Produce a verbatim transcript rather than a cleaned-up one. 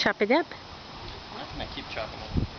Chop it up. I'm not gonna keep chopping it.